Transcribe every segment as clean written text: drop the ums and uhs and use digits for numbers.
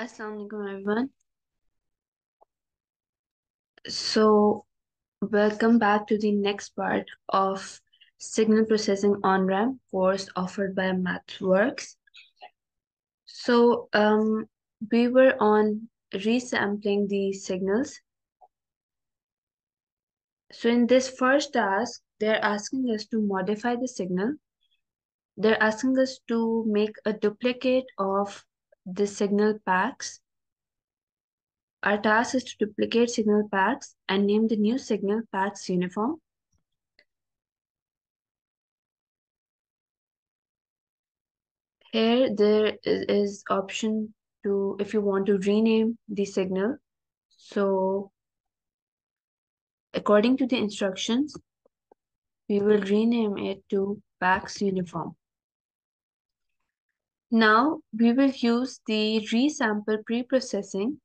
Assalamualaikum everyone. So, welcome back to the next part of signal processing on-ramp course offered by MathWorks. So, we were on resampling the signals. So, in this first task, they're asking us to modify the signal. They're asking us to make a duplicate of the signal packs. Our task is to duplicate signal packs and name the new signal PAX uniform. Here there is option to, if you want to rename the signal. So according to the instructions, we will rename it to PAX uniform. Now we will use the resample preprocessing.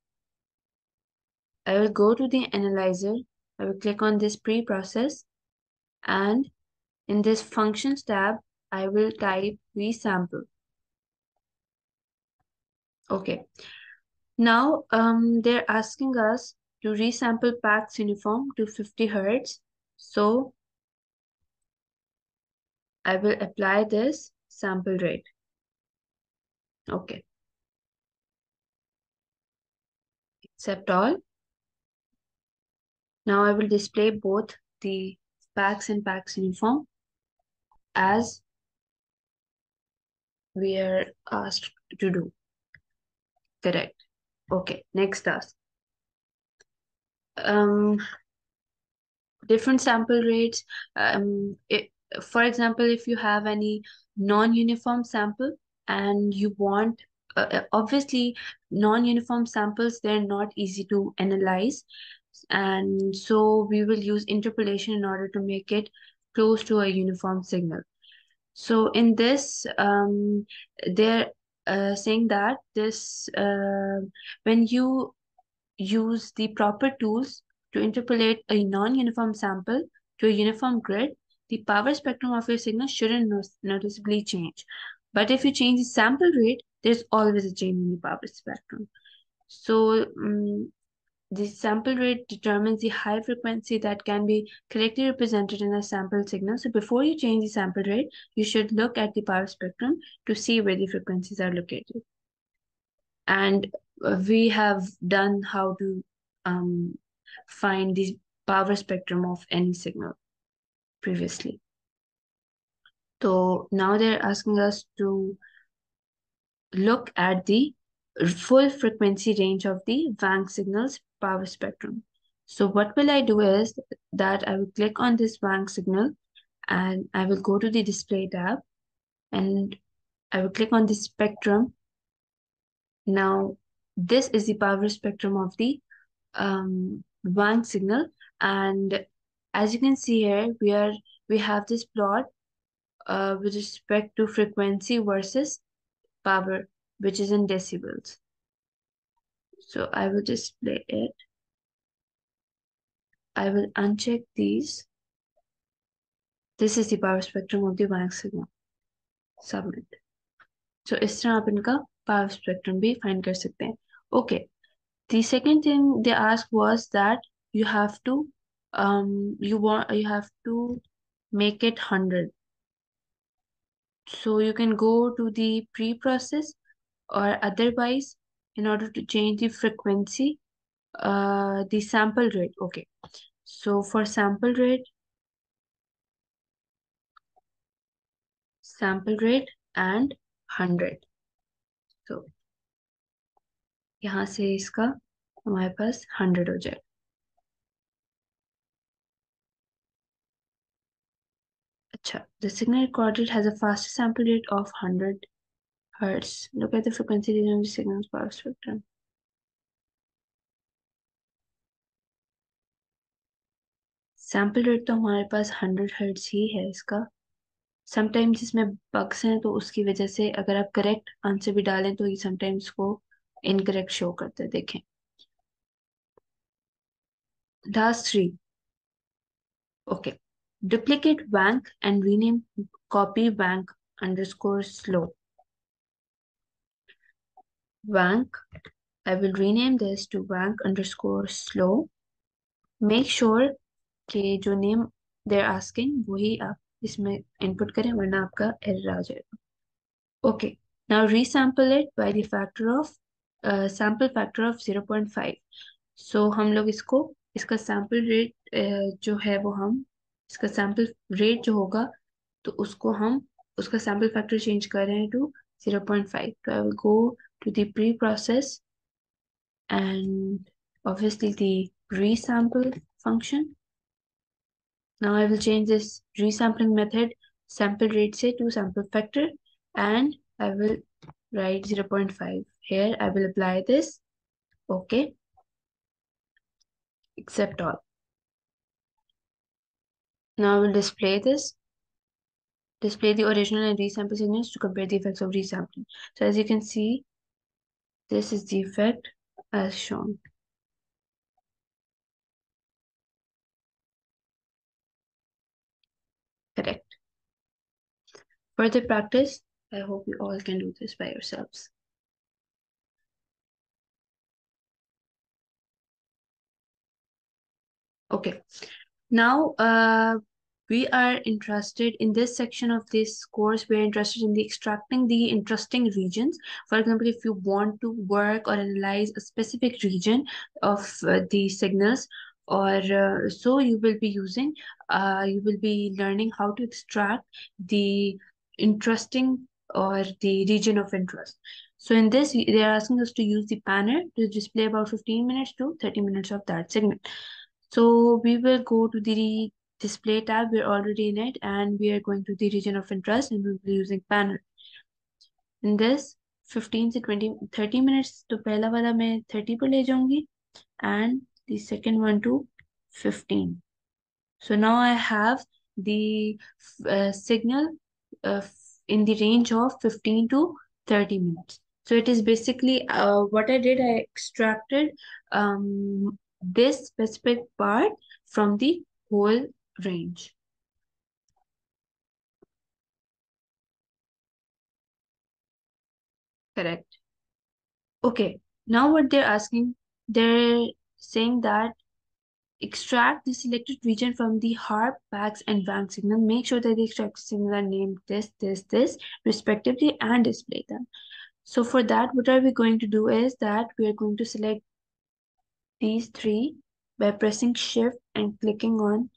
I will go to the analyzer. I will click on this preprocess, and in this functions tab, I will type resample. Okay. Now they're asking us to resample PAX uniform to 50 hertz. So I will apply this sample rate. Okay. Accept all. Now I will display both the PAX and PAX uniform as we are asked to do. Correct. Okay, next task. Different sample rates. For example, if you have any non-uniform sample, and you want, obviously, non-uniform samples, they're not easy to analyze. And so we will use interpolation in order to make it close to a uniform signal. So in this, they're saying that this, when you use the proper tools to interpolate a non-uniform sample to a uniform grid, the power spectrum of your signal shouldn't noticeably change. But if you change the sample rate, there's always a change in the power spectrum. So the sample rate determines the high frequency that can be correctly represented in a sample signal. So before you change the sample rate, you should look at the power spectrum to see where the frequencies are located. And we have done how to find the power spectrum of any signal previously. So now they're asking us to look at the full frequency range of the VANC signal's power spectrum. So what will I do is that I will click on this VANC signal, and I will go to the display tab, and I will click on the spectrum. Now this is the power spectrum of the VANC signal, and as you can see here, we have this plot with respect to frequency versus power, which is in decibels. So I will display it. I will uncheck these. This is the power spectrum of the VANC signal. Submit. So is tarah aap inka power spectrum bhi find kar sakte hain. Okay. The second thing they asked was that you have to make it 100. So you can go to the pre-process, or otherwise, in order to change the frequency, the sample rate. Okay, so for sample rate and 100. So यहाँ से इसका हमारे पास 100 हो जाए. The signal recorded has a faster sample rate of 100 hertz. Look at the frequency range of the signal's power spectrum. Sample rate तो हमारे पास 100 hertz ही है इसका. Sometimes इसमें bugs हैं, तो उसकी वजह से अगर आप correct answer भी डालें तो ये sometimes को incorrect show करते हैं. देखें. Task 3. Okay. Duplicate VANC and rename copy VANC _slow. VANC I will rename this to vanc_slow. Make sure कि जो name they're asking वही आप इसमें input करें वरना आपका error आ जाएगा. Okay, now resample it by the factor of sample factor of 0.5. So हम लोग इसका sample rate जो है वो हम इसका sample rate जो होगा तो उसको हम उसका sample factor change कर रहे हैं to 0.5. So I will go to the pre-process and obviously the resample function. Now I will change this resampling method sample rate say to sample factor and I will write 0.5 here. I will apply this. Okay. Accept all. Now I will display this. Display the original and resample signals to compare the effects of resampling. So as you can see, this is the effect as shown. Correct. Further practice, I hope you all can do this by yourselves. Okay, now we are interested in this section of this course, we are interested in the extracting the interesting regions. For example, if you want to work or analyze a specific region of the signals, or so you will be using you will be learning how to extract the interesting or the region of interest. So in this they are asking us to use the panel to display about 15 minutes to 30 minutes of that signal. So we will go to the display tab, we're already in it, and we are going to the region of interest and we'll be using panel. In this 15 to 20 30 minutes to pehla wala main 30 pe le jaungi and the second one to 15. So now I have the signal in the range of 15 to 30 minutes. So it is basically what I did, I extracted this specific part from the whole range. Correct. Okay, now what they're asking, they're saying that extract the selected region from the HARP, PAX, and VANC signal. Make sure that the extract signals are named this, this, this, respectively, and display them. So for that, what are we going to do is that we are going to select these three by pressing shift and clicking on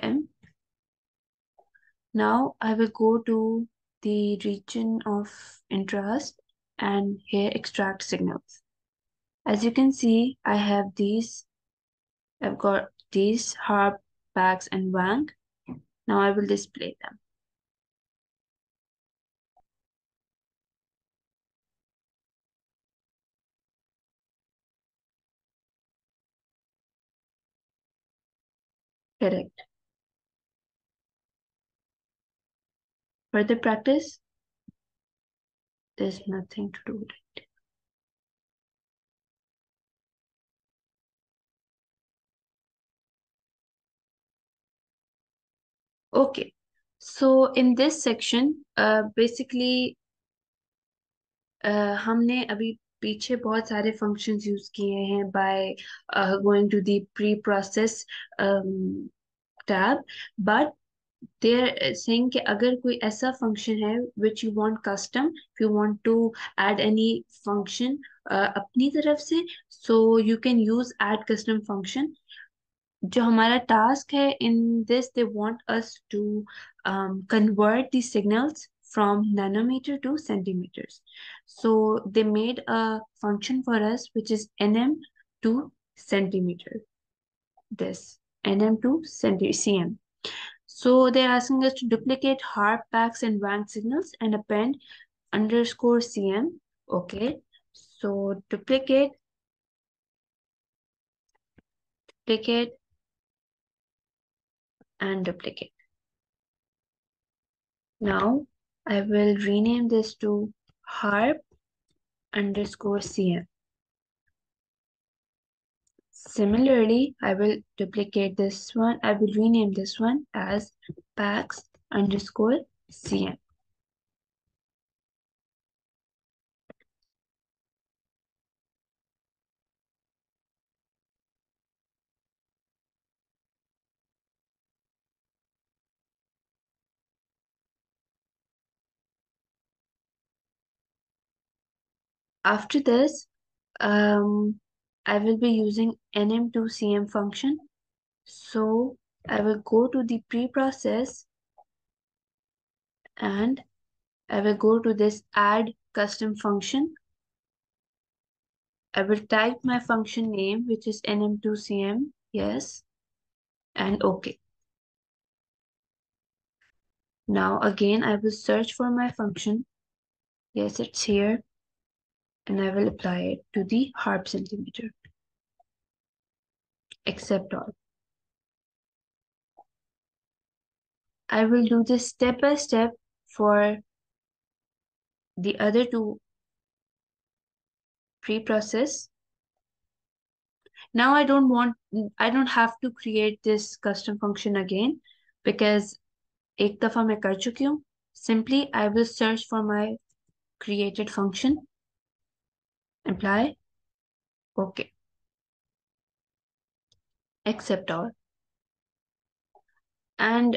them. Now I will go to the region of interest and here extract signals. As you can see, I have these, I've got these HARP, PAX, and VANC. Now I will display them. Correct. Further practice, there's nothing to do with it. Okay, so in this section, basically, हमने अभी पीछे बहुत सारे functions use किए हैं by going to the pre-process tab, but they're saying कि अगर कोई ऐसा function है which you want custom, if you want to add any function अपनी तरफ से, so you can use add custom function. जो हमारा task है, in this they want us to convert the signals from nanometer to centimeters. So they made a function for us which is nm to centimeter. This nm to cm. So they're asking us to duplicate HARP, PAX, and VANC signals and append _cm. Okay, so duplicate and duplicate. Now I will rename this to HARP _cm. Similarly, I will duplicate this one. I will rename this one as PAX _cm. After this, I will be using nm2cm function. So I will go to the preprocess and I will go to this add custom function. I will type my function name, which is nm2cm, yes, and OK. Now again, I will search for my function. Yes, it's here. And I will apply it to the HARP centimeter. Accept all. I will do this step by step for the other two preprocess. Now I don't have to create this custom function again because ek dafa main kar chuki hoon. Simply I will search for my created function. Apply, OK. Accept all. And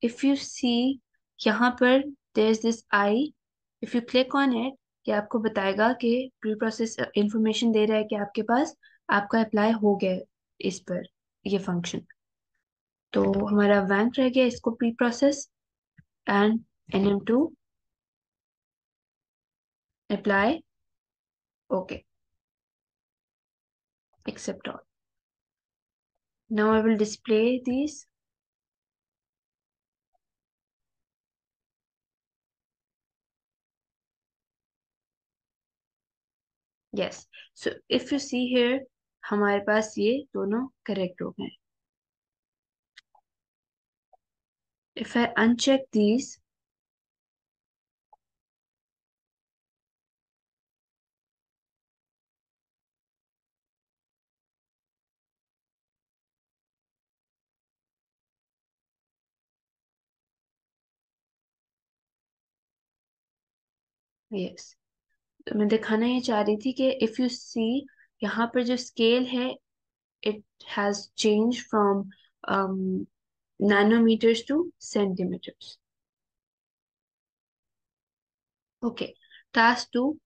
if you see, yahan par there's this I. If you click on it, ये आपको बताएगा कि pre-process information दे रहा है कि आपके पास आपका apply हो गया इस पर ये function. तो हमारा vanc रह गया इसको pre-process and nm2 apply. OK. Accept all. Now I will display these. Yes. So if you see here, हमारे पास ये दोनों correct हो गए. If I uncheck these, yes. मैं दिखाना ये चाह रही थी कि if you see यहाँ पर जो scale है it has changed from nanometers to centimeters. Okay, task 2,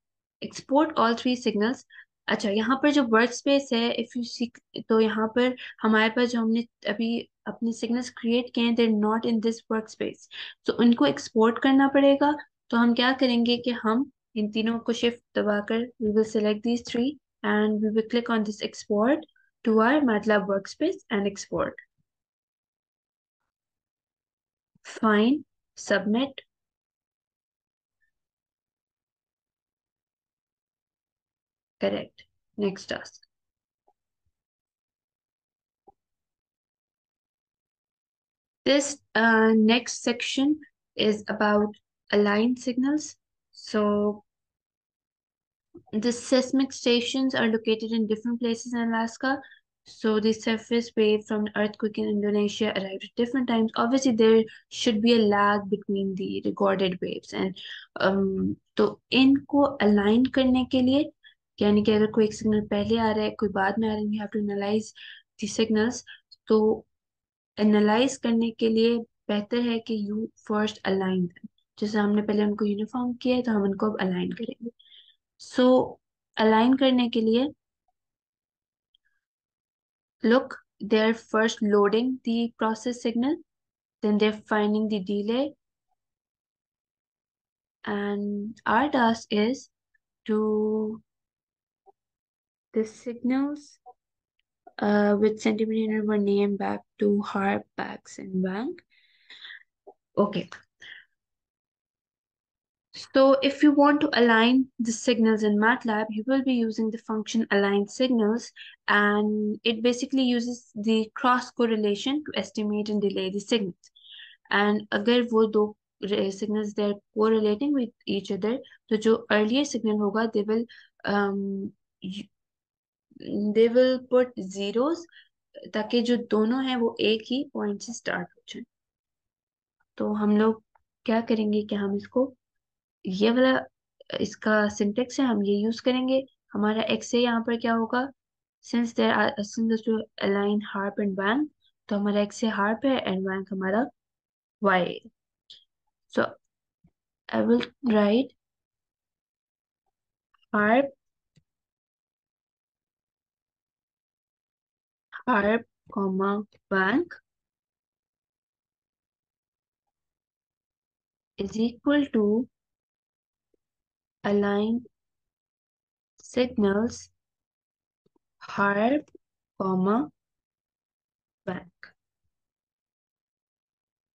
export all 3 signals. अच्छा यहाँ पर जो workspace है if you see तो यहाँ पर हमारे पास जो हमने अभी अपने signals create किए हैं they're not in this workspace. तो उनको export करना पड़ेगा. तो हम क्या करेंगे कि हम इन तीनों को shift दबाकर we will select these 3 and we will click on this export to our MATLAB workspace and export. Fine, submit. Correct. Next task. This next section is about aligned signals. So the seismic stations are located in different places in Alaska. So the surface wave from the earthquake in Indonesia arrived at different times. Obviously, there should be a lag between the recorded waves. And तो इनको align करने के लिए, यानी कि अगर कोई एक signal पहले आ रहा है, कोई बाद में आ रहा है, we have to analyze the signals. तो analyze करने के लिए बेहतर है कि you first align them. जैसे हमने पहले उनको यूनिफॉर्म किया है तो हम उनको अब अलाइन करेंगे. सो अलाइन करने के लिए look they are first loading the process signal then they are finding the delay and our task is to the signals with centimetre were name back to HARP, PAX and VANC. Okay. So if you want to align the signals in MATLAB, you will be using the function align signals, and it basically uses the cross correlation to estimate and delay the signals. And अगर वो दो signals they're correlating with each other, तो जो earlier signal होगा, they will put zeros ताकि जो दोनों हैं वो एक ही point से start हो जाए. तो हम लोग क्या करेंगे कि हम इसको ये वाला इसका सिंटैक्स है हम ये यूज करेंगे. हमारा x है यहाँ पर क्या होगा since there are signals to align HARP and VANC, तो हमारा x है HARP है and VANC हमारा y है. So I will write HARP, VANC is equal to aligned signals HARP, VANC.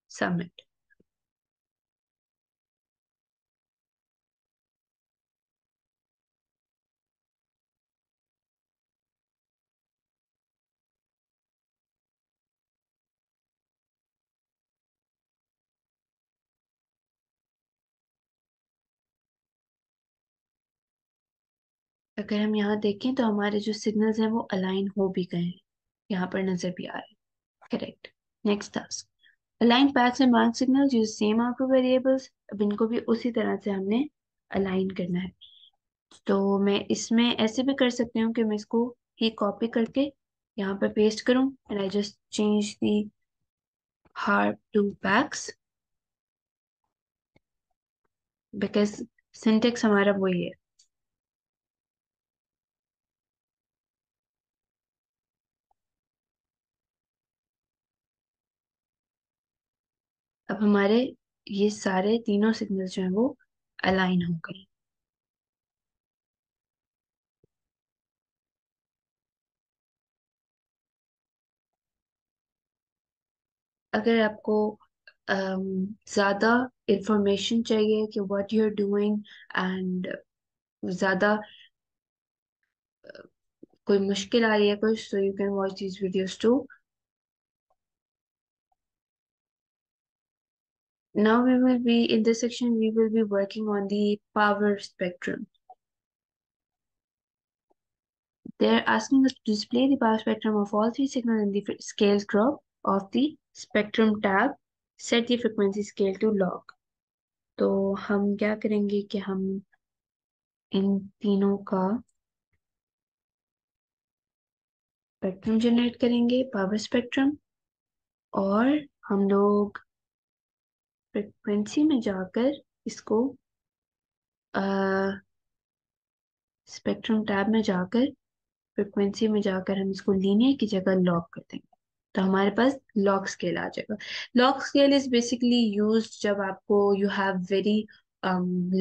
Submit. अगर हम यहाँ देखें तो हमारे जो सिग्नल्स हैं वो अलाइन हो भी गए हैं, यहाँ पर नजर भी आ रहे हैं. Correct. Next task, align PAX and VANC signals use same output variables. अब इनको भी उसी तरह से हमने अलाइन करना है. तो मैं इसमें ऐसे भी कर सकती हूँ कि मैं इसको ही कॉपी करके यहाँ पर पेस्ट करूँ and I just change the HARP to PAX, because syntax हमारा वही है. अब हमारे ये सारे तीनों सिग्नल जो हैं वो अलाइन हो गए. अगर आपको ज़्यादा इंफॉर्मेशन चाहिए कि what you are doing and ज़्यादा कोई मुश्किल आ रही है कुछ, so you can watch these videos too. Now we will be in this section, we will be working on the power spectrum. They're asking us to display the power spectrum of all three signals in the scale crop of the spectrum tab. Set the frequency scale to log. तो हम क्या करेंगे कि हम इन तीनों का spectrum generate करेंगे, पावर स्पेक्ट्रम, और हम लोग फ्रिक्वेंसी में जाकर इसको स्पेक्ट्रम टैब में जाकर फ्रिक्वेंसी में जाकर हम इसको लीनियर की जगह लॉग कर देंगे. तो हमारे पास लॉग स्केल आ जाएगा. Log scale is basically used जब आपको you have very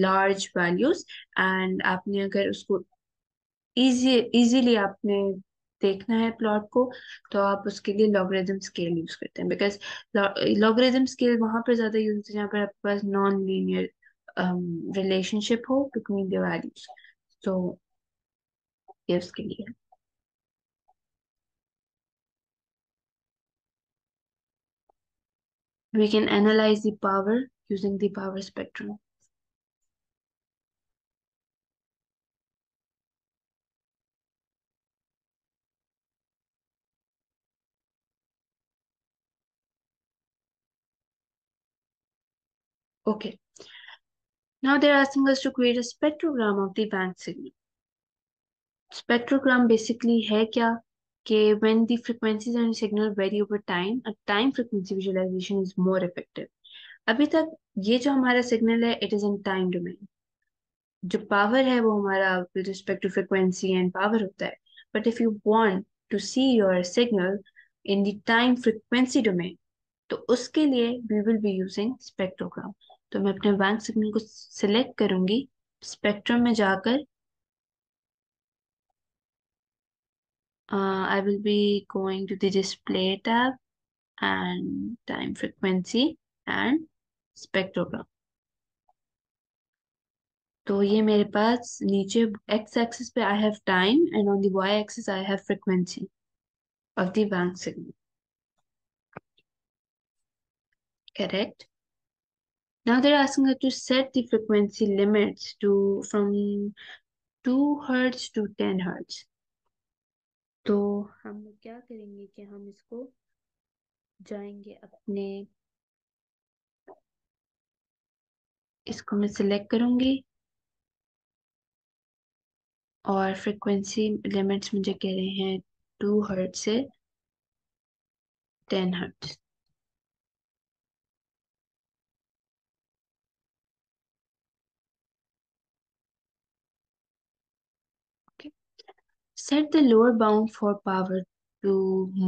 large values and आपने अगर उसको इजीली आपने देखना है प्लॉट को, तो आप उसके लिए लॉगरिथम स्केल यूज करते हैं, बिकॉज लॉगरिथम स्केल वहां पर ज्यादा यूज होते हैं जहाँ पर आपके पास नॉन लीनियर रिलेशनशिप हो बिटवीन द वैल्यूज. तो ये उसके लिए है. We can analyze the power using the power spectrum. Okay, now they're asking us to create a spectrogram of the VANC signal. Spectrogram basically है क्या कि when the frequencies and signal vary over time, a time frequency visualization is more effective. अभी तक ये जो हमारा signal है, it is in time domain. जो power है वो हमारा with respect to frequency and power होता है. But if you want to see your signal in the time frequency domain, तो उसके लिए we will be using spectrogram. तो मैं अपने वैंक सिग्नल को सिलेक्ट करूंगी, स्पेक्ट्रम में जाकर I will be going to the display tab and time frequency and spectrogram. तो ये मेरे पास नीचे x axis पे I have time and on the y axis I have frequency of the VANC signal. Correct. Now they're asking us to set the frequency limits to from 2 Hz to 10 Hz. तो हम क्या करेंगे कि हम इसको जाएंगे अपने, इसको मैं सिलेक्ट करूंगी और फ्रिक्वेंसी लिमिट्स मुझे कह रहे हैं 2 Hz से 10 Hz. Set the lower bound for power to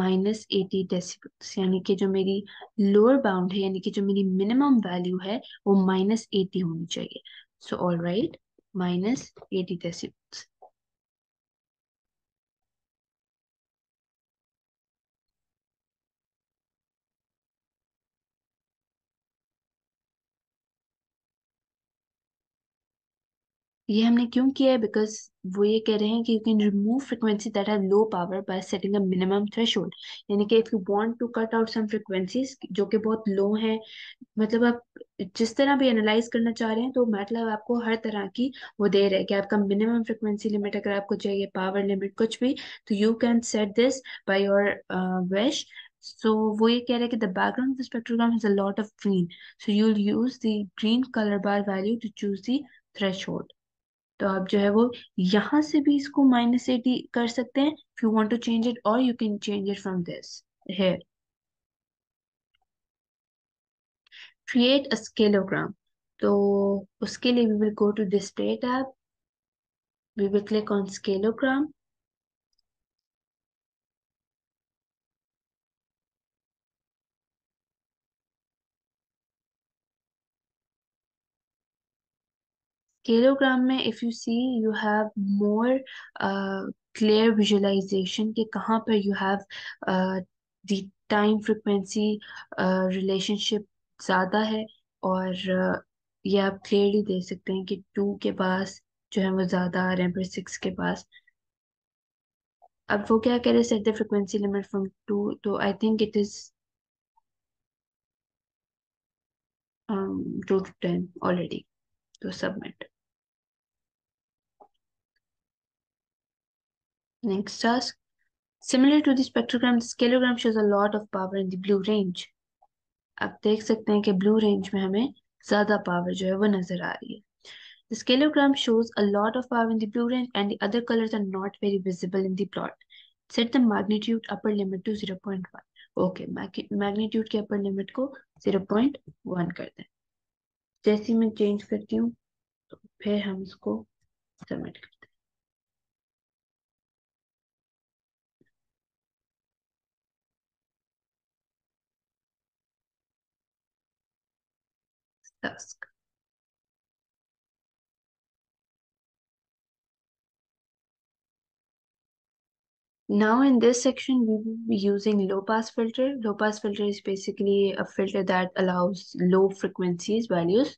-80 decibels, यानी कि जो मेरी लोअर बाउंड है, यानी कि जो मेरी मिनिमम वैल्यू है वो -80 होनी चाहिए. So all right, -80 decibels. ये हमने क्यों किया है? बिकॉज वो ये कह रहे हैं कि you can remove frequency that have low power by setting a minimum threshold, यानी कि if you want to cut out some frequencies जो कि बहुत लो हैं, मतलब आप जिस तरह भी एनालाइज करना चाह रहे हैं तो मैटलैब आपको हर तरह की वो दे रहा है कि आपका मिनिमम फ्रिक्वेंसी लिमिट अगर आपको चाहिए, पावर लिमिट, कुछ भी, तो you can set this by your wish. So वो ये कह रहे हैं कि the background of the spectrogram has a lot of green, so you will use the green colour bar value to choose the threshold. तो आप जो है वो यहाँ से भी इसको -80 कर सकते हैं if you want to change it, और you can change it from this here. Create a scalogram, तो उसके लिए we will go to display tab, we will click on scalogram. Scalogram में if you see you have more clear visualization कि कहाँ पर you have the time frequency relationship ज़्यादा है, और ये आप क्लियरली देख सकते हैं कि 2 के पास जो है वो ज़्यादा आ रहे हैं पर 6 के पास. अब वो क्या कह रहे हैं, set the frequency limit from 2, तो I think it is 2 to 10 already. तो submit. Next task. Similar to the spectrogram, the scaleogram shows a lot of power in the blue range. आप देख सकते हैं कि blue range में हमें ज़्यादा power जो है वो नजर आ रही है. The scaleogram shows a lot of power in the blue range and the other colors are not very visible in the plot. Set the magnitude upper limit to 0.1. Okay, magnitude के upper limit को 0.1 कर दें. जैसे मैं change करती हूँ तो फिर हम इसको सबमिट करते हैं. Task now in this section we will be using low pass filter. Low pass filter is basically a filter that allows low frequencies values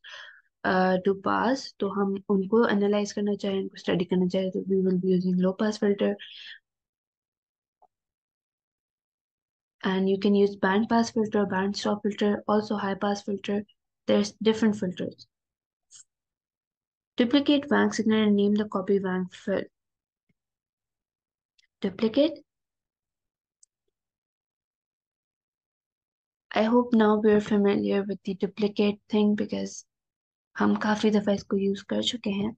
to pass. तो हम उनको analyze करना चाहें, उनको study करना चाहें, तो we will be using low pass filter, and you can use band pass filter, band stop filter, also high pass filter. There's different filters. Duplicate VANC signal and name the copy VANC filter. Duplicate. I hope now we are familiar with the duplicate thing because हम काफी दफा इसको use कर चुके हैं.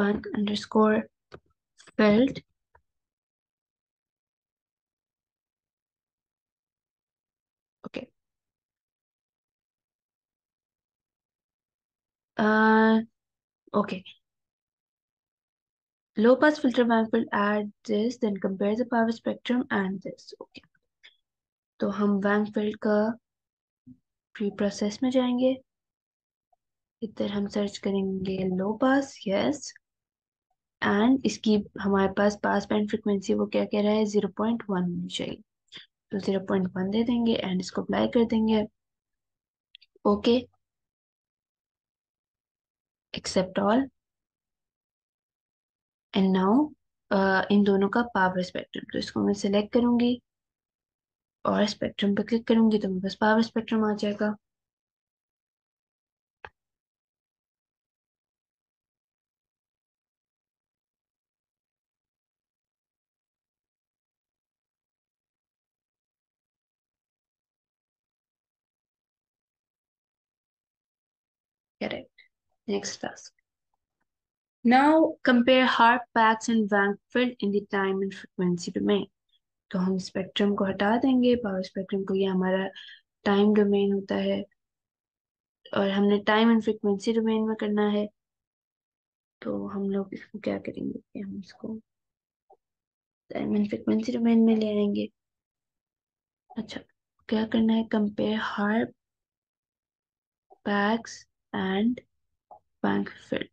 VANC_filled. Okay. Okay. Low pass filter bank will add this, then compare the power spectrum and this. Okay. तो हम VANC field का प्री प्रोसेस में जाएंगे, इधर हम सर्च करेंगे लो पास, यस, एंड इसकी हमारे पास पास बैंड फ्रिक्वेंसी वो क्या कह रहा है, 0.1 होनी चाहिए, तो 0.1 दे देंगे एंड इसको अप्लाई कर देंगे. Okay, accept all. And now इन दोनों का पावर स्पेक्ट्रम, तो इसको मैं सिलेक्ट करूंगी और स्पेक्ट्रम पे क्लिक करूंगी तो मेरे पास पावर स्पेक्ट्रम आ जाएगा. Correct. Next task. Now compare HARP, PAX and VANC field in the time and frequency domain. तो हम स्पेक्ट्रम को हटा देंगे, पावर स्पेक्ट्रम को, ये हमारा टाइम डोमेन होता है और हमने टाइम एंड फ्रिक्वेंसी डोमेन में करना है. तो हम लोग इसको क्या करेंगे, हम इसको डायमेंड फ्रिक्वेंसी डोमेन में ले आएंगे। अच्छा, क्या करना है? कंपेयर हार्प, पैक्स एंड बैंक field.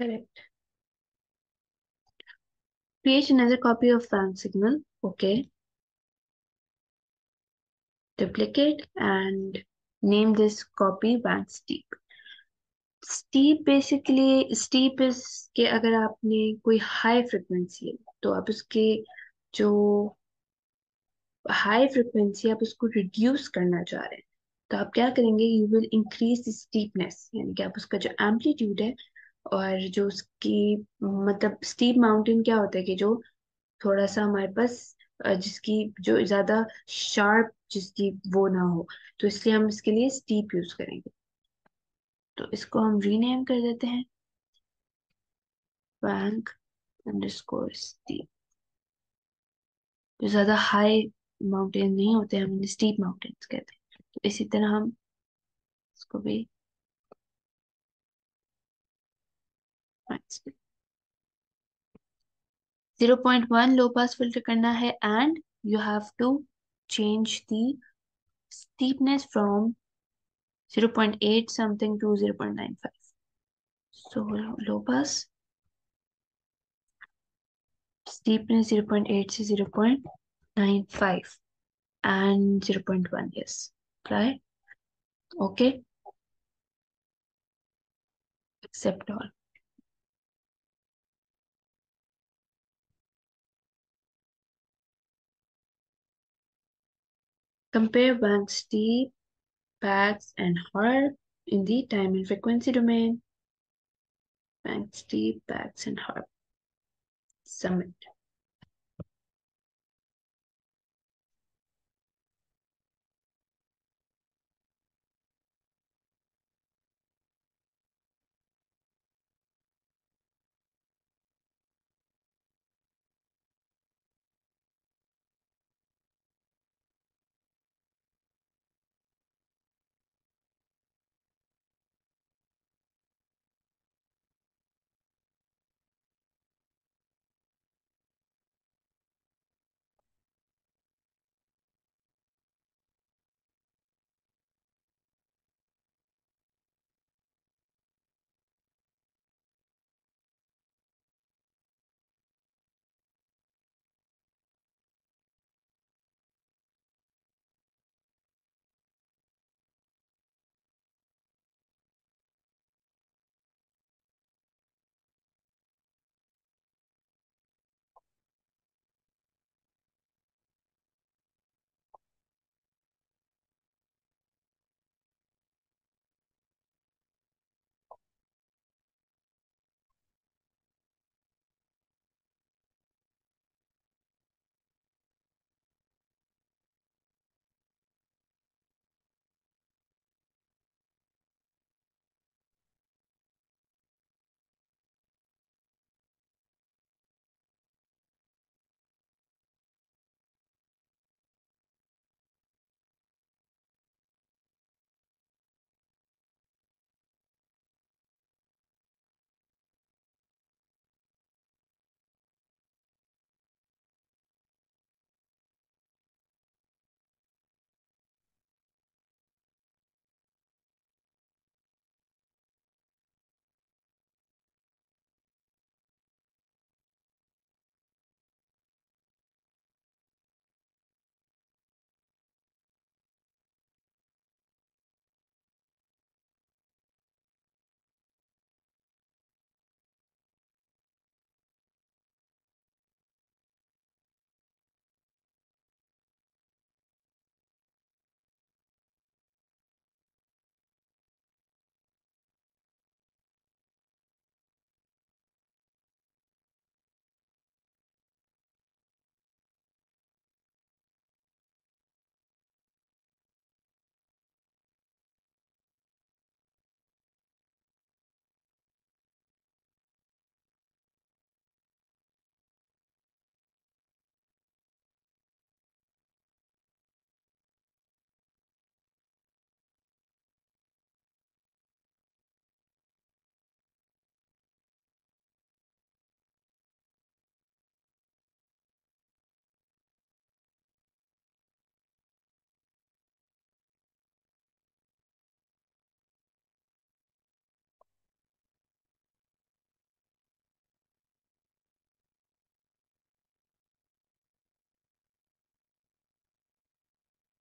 Correct. Create another copy of VANC signal. Okay. Duplicate and name this copy VANC steep. Steep basically, steep is के अगर आपने कोई high frequency है तो आप उसके जो high frequency आप उसको reduce करना चाह रहे हैं तो आप क्या करेंगे? You will increase the steepness, यानी कि आप उसका जो amplitude है और जो उसकी मतलब स्टीप माउंटेन क्या होता है कि जो थोड़ा सा हमारे पास जिसकी जो ज्यादा शार्प जिसकी वो ना हो, तो इसलिए हम इसके लिए स्टीप यूज करेंगे। तो इसको हम रीनेम कर देते हैं बैंक अंडरस्कोर स्टीप। जो ज्यादा हाई माउंटेन नहीं होते हम इन्हें स्टीप माउंटेन्स कहते हैं। तो इसी तरह हम इसको भी Max 0.1 low pass filter करना है and you have to change the steepness from 0.8 something to 0.95. So low pass steepness 0.8 to 0.95 and 0.1. Yes, apply. Okay. Accept all. Compare VANC steep, PAX and HARP in the time and frequency domain. VANC steep, PAX and HARP. Submit.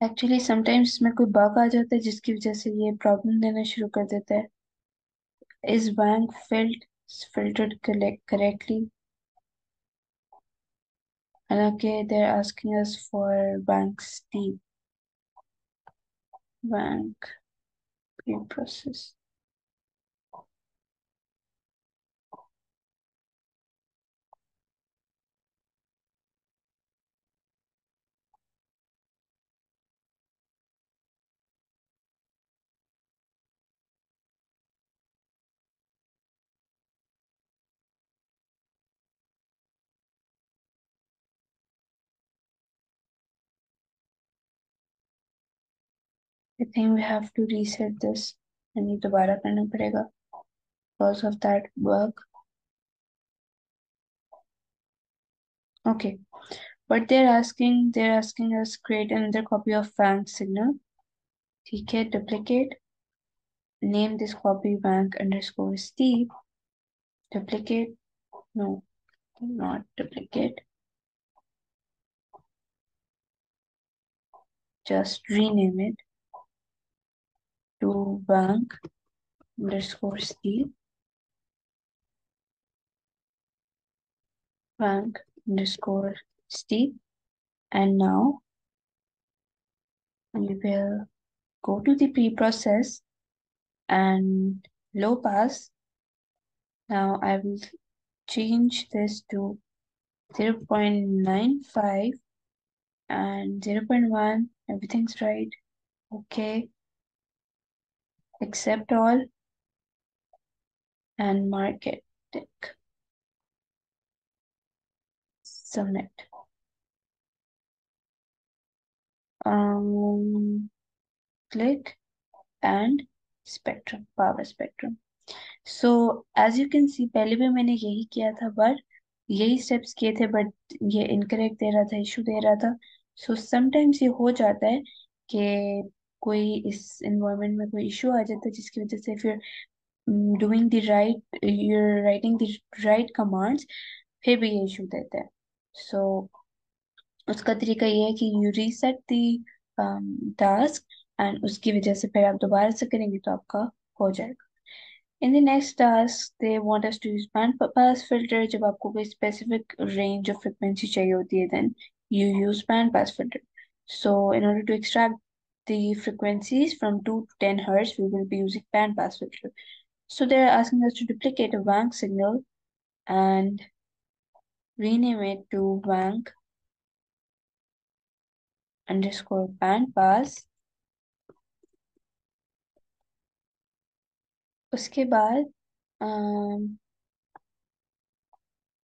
Actually sometimes इसमें कोई bug आ जाता है जिसकी वजह से ये problem देना शुरू कर देता है. Is VANC filtered correctly? हालांकि they are asking us for वैंक्स name. Bank process. I think we have to reset this. हमें दोबारा करना पड़ेगा because of that bug. Okay, but they're asking us create another copy of VANC signal. ठीक है, duplicate. Name this copy VANC_Steve. Duplicate. No, not duplicate. Just rename it to VANC_Steve. VANC_Steve. And now we will go to the pre-process and low pass. Now I will change this to 0.95 and 0.1. Everything's right. Okay. Accept all and mark it. Tick. Submit. Click and spectrum, power spectrum. So as you can see, पहले भी मैंने यही किया था, but यही steps किए थे, but ये incorrect दे रहा था, issue दे रहा था. So sometimes ये हो जाता है कि कोई इस environment में कोई issue आ जाता है जिसकी वजह से फिर you're writing the right commands फिर भी ये issue देता है. So उसका तरीका ये है कि you reset the task and उसकी वजह से फिर आप दोबारा से करेंगे तो आपका हो जाएगा. In the next task, they want us to use band pass filter. जब आपको कोई specific range of frequency चाहिए होती है, then you use band pass filter. So in order to extract the frequencies from 2 to 10 hertz, we will be using band pass filter. So they're asking us to duplicate a VANC signal and rename it to VANC_band pass. Uske baad,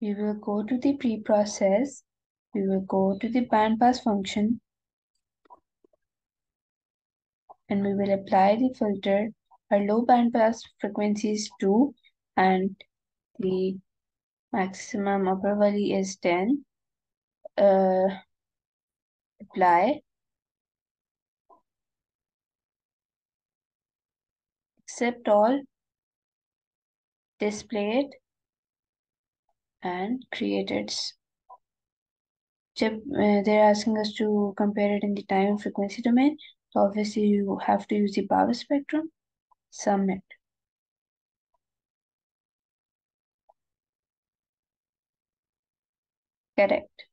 we will go to the pre-process. We will go to the band pass function. And we will apply the filter for low bandpass frequencies 2 and the maximum upper valley is 10. Apply. Accept all. Display it. And create it. They're asking us to compare it in the time and frequency domain. So obviously you have to use the power spectrum. Submit. Correct.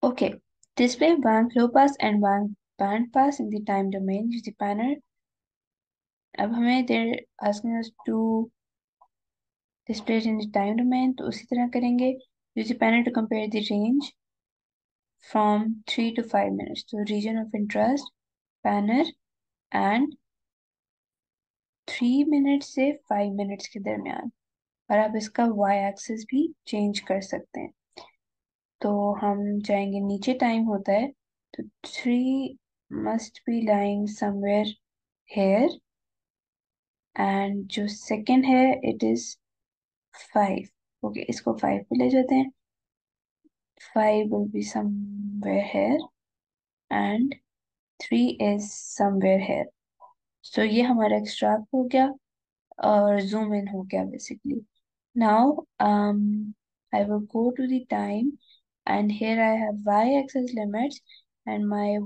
Okay. Display VANC low pass and VANC band pass in the time domain. Use the banner. अब हमें they're asking us to display it in the time domain. तो उसी तरह करेंगे. Use the banner to compare the range from 3 to 5 minutes. So region of interest, banner, and 3 minutes से 5 minutes के दरमियान. और आप इसका y-axis भी change कर सकते हैं. तो हम जाएंगे नीचे time होता है. तो 3 must be lying somewhere here. And जो second है, it is 5. Okay, इसको 5 पे ले जाते हैं. 5 will be somewhere here and 3 is somewhere here. So ये हमारा extract हो गया और zoom in हो गया basically. Now I will go to the time and here I have y-axis limits and my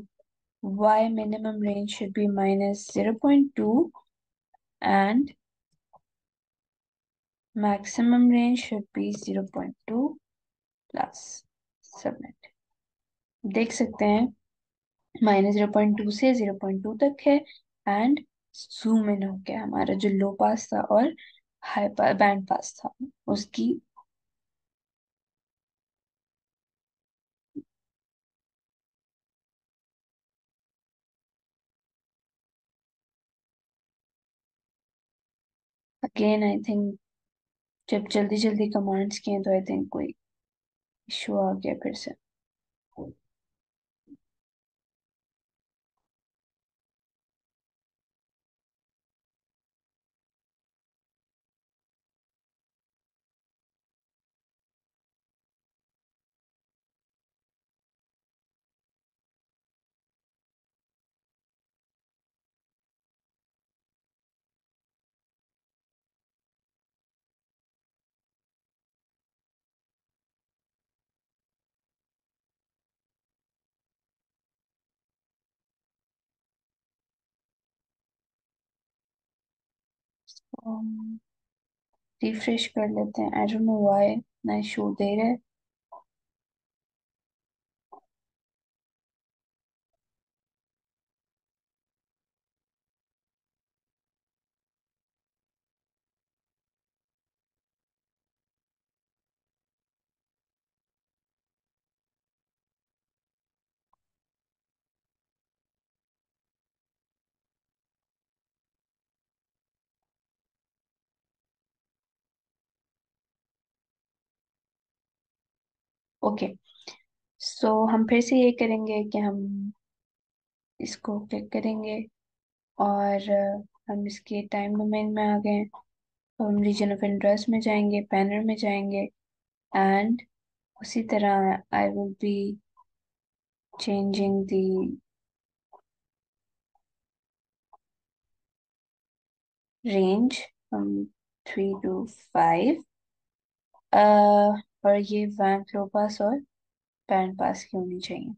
y minimum range should be minus 0.2 and maximum range should be 0.2 plus. Submit देख सकते हैं minus 0.2 से 0.2 तक है and zoom in हो गया हमारा जो लो पास था और हाई पास बैंड पास था उसकी अगेन आई थिंक जब जल्दी जल्दी कमांड्स किए तो आई थिंक कोई इशू आ गया फिर से रिफ्रेश कर लेते हैं आई डोंट नो व्हाई ना शो दे रहे ओके सो हम फिर से ये करेंगे कि हम इसको क्लिक करेंगे और हम इसके टाइम डोमेन में आ गए हैं तो हम रीजन ऑफ इंटरेस्ट में जाएंगे पैनल में जाएंगे एंड उसी तरह I will be changing the range from 3 to 5 और ये वैंक लो पास और बैंड पास की होनी चाहिए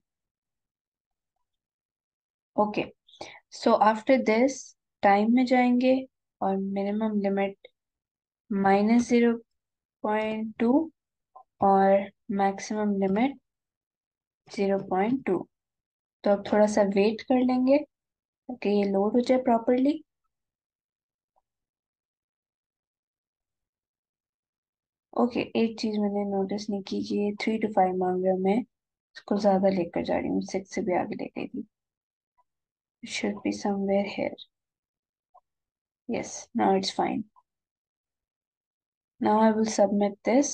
okay so after this time में जाएंगे और मिनिमम लिमिट माइनस 0.2 और मैक्सिमम लिमिट 0.2 तो अब थोड़ा सा वेट कर लेंगे ताकि ये लोड हो जाए प्रॉपर्ली ओके एक चीज मैंने नोटिस नहीं की कि ये 3 to 5 मांग रहा मैं इसको ज्यादा लेकर जा रही हूँ 6 से भी आगे ले गई थी it should be somewhere here yes now it's fine now I will submit this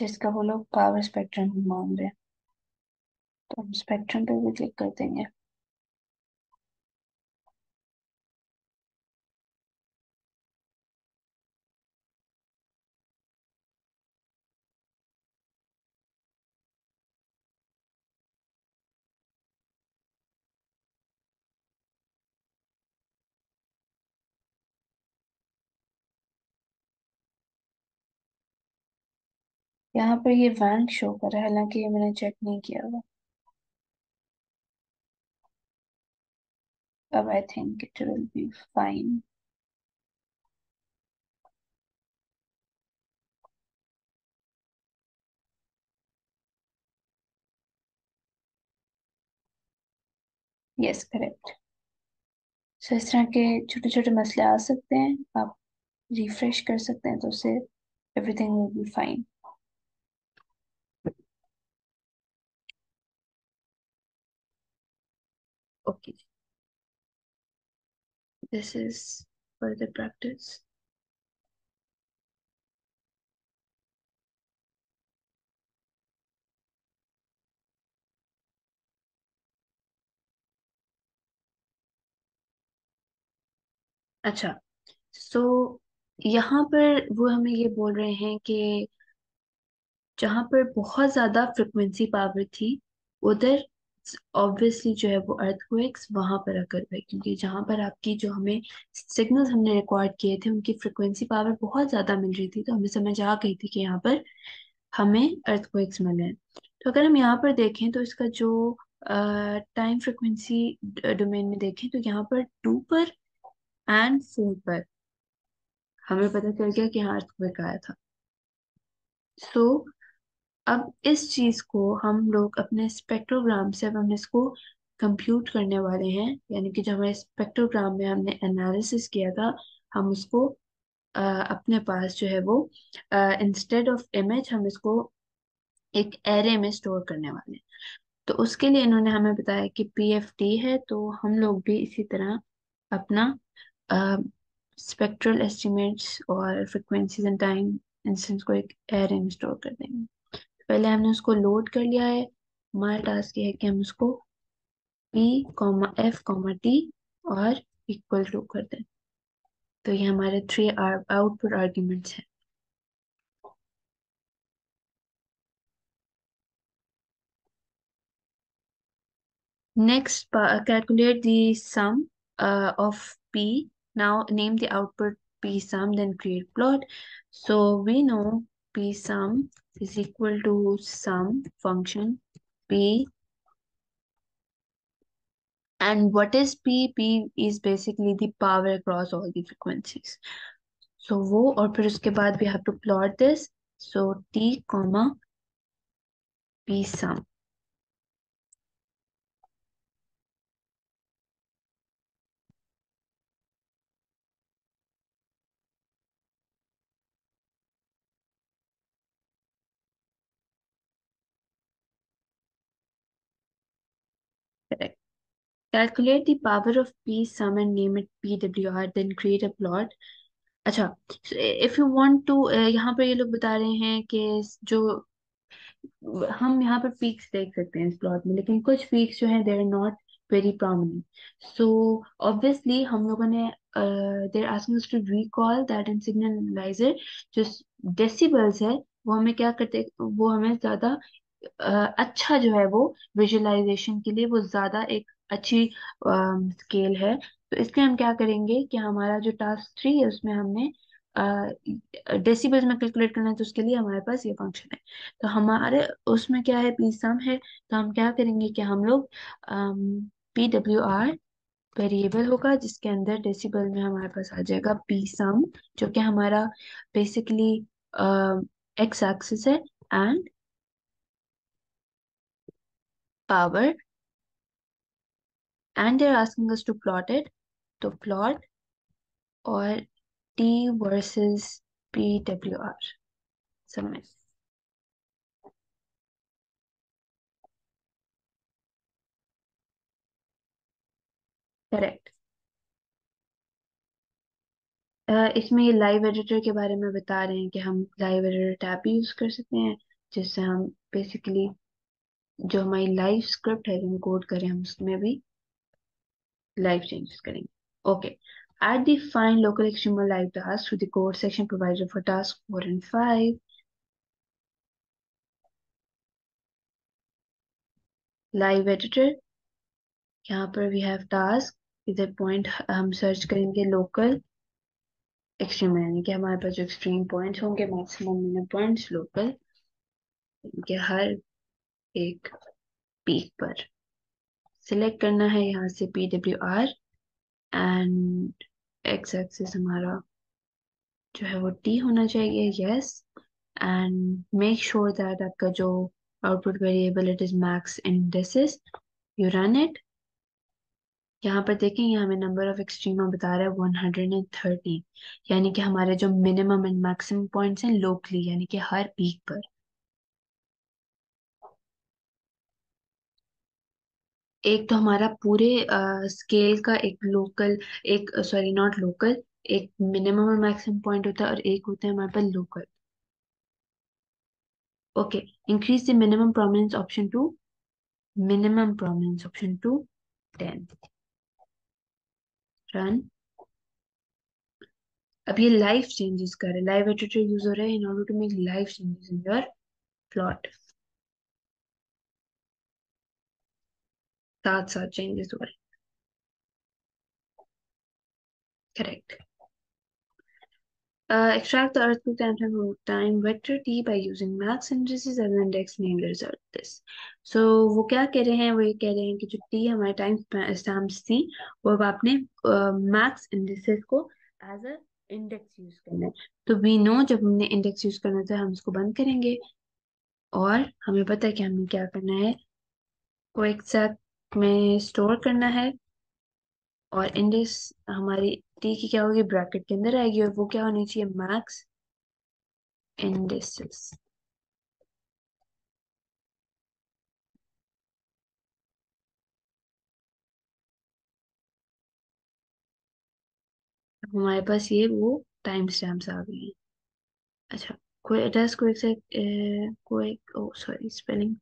जिसका वो लोग पावर स्पेक्ट्रम मांग रहे हैं तो हम स्पेक्ट्रम पे भी क्लिक कर देंगे यहाँ पर ये वैंक शो कर रहा है हालांकि ये मैंने चेक नहीं किया हुआ But I think it will be fine. Yes, correct. So इस तरह के छोटे छोटे मसले आ सकते हैं आप रिफ्रेश कर सकते हैं तो उससे everything will be fine. Okay. This is for the practice. अच्छा, so यहाँ पर वो हमें ये बोल रहे हैं कि जहाँ पर बहुत ज़्यादा फ्रिक्वेंसी पावर थी उधर ऑब्वियसली जो है वो अर्थक्वेक्स वहाँ पर अकर हुए, क्योंकि जहाँ पर आपकी जो हमें सिग्नल्स हमने रिकॉर्ड किए थे उनकी फ्रिक्वेंसी पावर बहुत ज़्यादा मिल रही थी, तो हमें समझ आ गई थी कि यहाँ पर हमें अर्थक्वेक्स मिले हैं। तो अगर हम यहाँ पर देखें तो इसका जो टाइम फ्रिक्वेंसी डोमेन में देखें तो यहाँ पर 2 पर एंड 4 पर हमें पता चल गया कि यहाँ अर्थक्वेक आया था। सो अब इस चीज़ को हम लोग अपने स्पेक्ट्रोग्राम से अब हम इसको कंप्यूट करने वाले हैं, यानी कि जो हमारे स्पेक्ट्रोग्राम में हमने एनालिसिस किया था हम उसको अपने पास जो है वो इंस्टेड ऑफ इमेज हम इसको एक एरे में स्टोर करने वाले हैं। तो उसके लिए इन्होंने हमें बताया कि PFT है, तो हम लोग भी इसी तरह अपना स्पेक्ट्रल एस्टिमेट्स और फ्रिक्वेंसीज एंड टाइम इंस्टेंस को एक एरे में स्टोर कर देंगे। पहले हमने उसको लोड कर लिया है, हमारा टास्क ये है कि हम उसको P, F, T और इक्वल टू कर दें। तो ये हमारे 3 आउटपुट आर्ग्यूमेंट्स हैं। Next, calculate the sum of P. Now name the output P sum, then create plot. So we know P sum is equal to sum function P. And what is P? P is basically the power across all the frequencies. So वो और फिर उसके बाद we have to plot this. So T comma P sum. Correct. Calculate the power of P sum and name it PWR, then create a plot. अच्छा, if you want to, यहाँ पर ये लोग बता रहे हैं कि जो हम यहाँ पर peaks देख सकते हैं इस plot में, लेकिन कुछ peaks जो हैं they are not very prominent. So obviously हम लोगों ने they're asking us to recall that in signal analyzer जो decibels है वो हमें क्या करते, वो हमें ज़्यादा अच्छा जो है वो विजुअलाइजेशन के लिए वो ज़्यादा एक अच्छी स्केल है। तो इसलिए हम क्या करेंगे कि हमारा जो टास्क 3 है उसमें हमने डेसिबल्स में कैलकुलेट करना है, तो उसके लिए हमारे पास ये फंक्शन है। तो हमारे उसमें क्या है, पी सम है, तो हम क्या करेंगे कि हम लोग PWR वेरिएबल होगा जिसके अंदर डेसिबल में हमारे पास आ जाएगा पी सम, जो कि हमारा बेसिकली एक्स एक्सिस है, and power, and they're asking us to plot it. So plot or T versus PWR. Submit. Correct. इसमें ये लाइव एडिटर के बारे में बता रहे हैं कि हम लाइव एडिटर टैब भी यूज कर सकते हैं, जिससे हम बेसिकली जो हमारी लाइव स्क्रिप्ट है जो हम कोड करें हम उसमें भी लाइव चेंजेस करेंगे। Okay, eight the fine local extremal live task to the code section provided for task 4 and 5. Live editor, यहाँ पर वी हैव टास्क, इधर पॉइंट हम सर्च करेंगे लोकल एक्सट्रीमल, यानी कि हमारे पास जो एक्सट्रीम पॉइंट होंगे, मैक्सिमम मिनिमम पॉइंट्स लोकल, इनके हर एक पीक पर सिलेक्ट करना है यहाँ से PWR, एंड एक्स एक्सिस हमारा जो है वो T होना चाहिए, yes, and make sure that आपका जो output variable it is max indices, you run it. यहाँ पर देखें, यहाँ हमें नंबर ऑफ एक्सट्रीमा बता रहा है 113, यानी कि हमारे जो मिनिमम एंड मैक्सिमम पॉइंट्स हैं लोकली, यानी कि हर पीक पर। एक तो हमारा पूरे स्केल का एक लोकल, एक सॉरी नॉट लोकल, एक मिनिमम और मैक्सिमम पॉइंट होता है, और एक होता है हमारे पास local. Okay, increase the minimum prominence option to 10। Run. अब ये लाइव चेंजेस कर रहे, लाइव एडिटर यूज हो रहा है in order to make live changes in your plot. That's a change as well. Correct. Extract the earthquake time vector t by using max indices as an index named result this. So वो क्या कह रहे हैं, वही कह रहे हैं कि जो t हमारे टाइम स्टैम्प्स थी वो अब आपने max indices को as a index यूज करना है. तो we know जब हमने index यूज करना था हम इसको बंद करेंगे और हमें पता है कि हमने क्या करना है, को एक्सैक्ट में स्टोर करना है और इंडेक्स हमारी टी की क्या होगी ब्रैकेट के अंदर आएगी और वो क्या होनी चाहिए मैक्स इंडेक्स. हमारे पास ये वो टाइम स्टैम्प्स आ गई हैं. अच्छा कोई डस को एक्सैक्ट कोई oh sorry spelling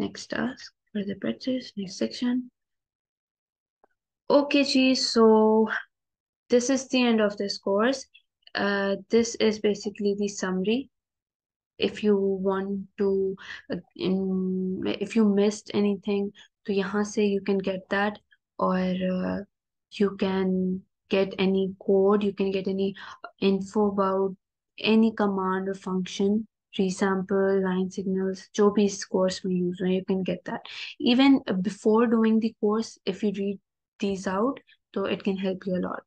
next task for the practice, next section. Okay, G, so this is the end of this course. This is basically the summary. If you want to, if you missed anything, so yahan se you can get that or you can get any code, you can get any info about any command or function. Resample, line signals, jo bhi is course we use, you can get that. Even before doing the course, if you read these out, so it can help you a lot.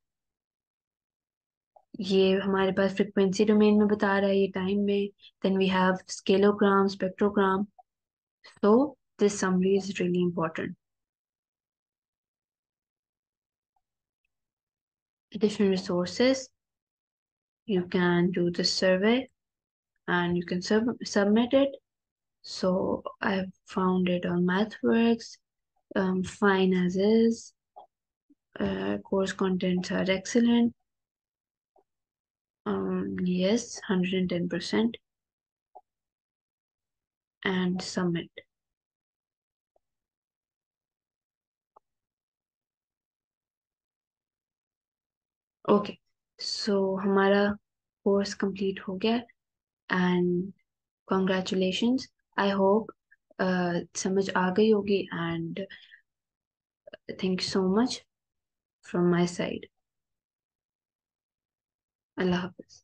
Ye hamare paas frequency domain mein bata raha hai, ye time mein. Then we have scalogram, spectrogram. So this summary is really important. Additional resources. You can do the survey. And you can submit it. So I've found it on MathWorks, fine as is, course contents are excellent, yes, 110%, and submit. Okay, so हमारा course complete हो गया. And congratulations. I hope samajh aa gayi hogi and thank you so much from my side. Allah Hafiz.